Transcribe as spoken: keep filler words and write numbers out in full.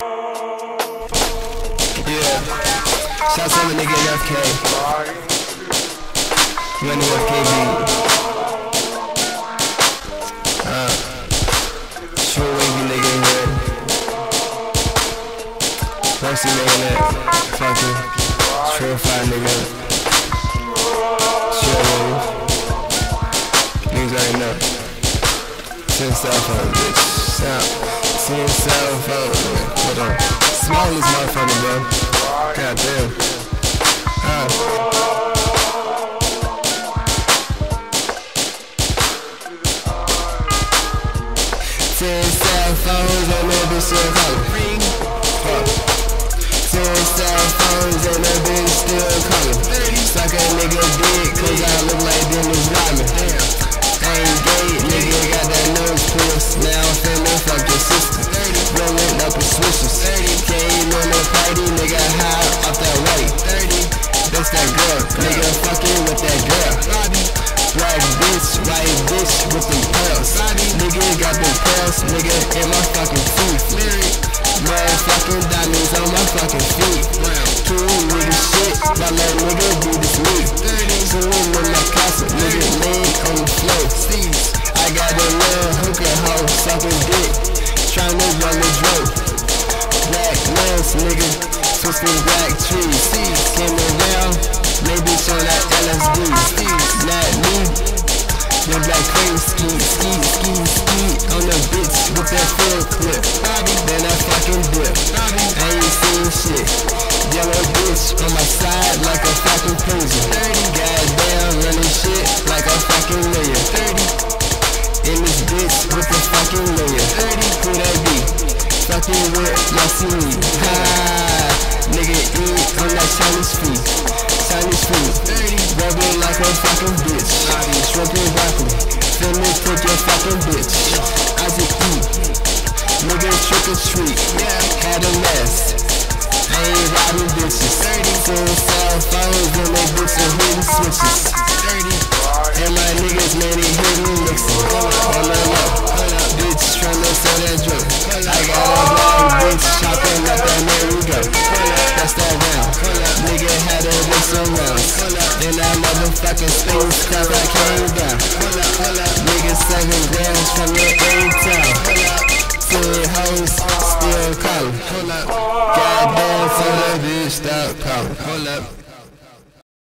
Yeah. Shout out to the nigga F K. You ain't no F K beat. Uh. Sure wavy nigga in here. Fancy nigga that. Fuck it. Sure fine nigga. Sure wavy. Niggas already know. Ten cell phone bitch. Sound. Ten cell phone. Hold on. Small as motherfucker, bro. God damn. Huh. Ten cell phones on that bitch, still calling. Fuck. Ten cell phones on that bitch, still calling. Suck a nigga dick, cause I look like them is rhyming. I ain't gay, nigga got that nose pierced. Now I'm feeling fuck your sister. Rolling up with swishes. Came on the party, nigga, high off that white. That's that girl, nigga, fucking with that girl. Black bitch, white bitch with them pearls. Nigga got them pearls, nigga, in my fucking feet. Red fucking diamonds on my fucking feet. True nigga shit, but that nigga do this week. Soon in my castle, nigga, laying on the floor. I got a little hooker hoe, sucking dick. Tryna run the drove. Black nails, nigga, twisting black trees. Came around, maybe show that L S D. Not me, them black cream ski, ski, ski, ski on the bitch with that full clip. Then I fucking dip. I ain't seen shit. Yellow bitch on my side like a fucking cruiser. Goddamn, running shit like a fucking million. In this bitch with the fucking lawyer. Who that be? Fucking with my team. Ha! Nigga eat on that Chinese food. Chinese food. Rubbing like a fucking bitch. Shrugging broccoli. Finna take your fucking bitch. I just eat. Nigga trick or treat. Had a mess. I ain't robbing bitches. Ten cell phones and they bitches are hitting switches. And my niggas, man, they hitting mixing. On the low, bitch tryna sell that drug. I got a black bitch chopping up that merry-go. That's that round. Nigga had a mix around. Then that motherfucking space cause I came down. Niggas seven grams from your own town. Ten hoes, still callin'. Goddamn, tell that bitch, stop callin'.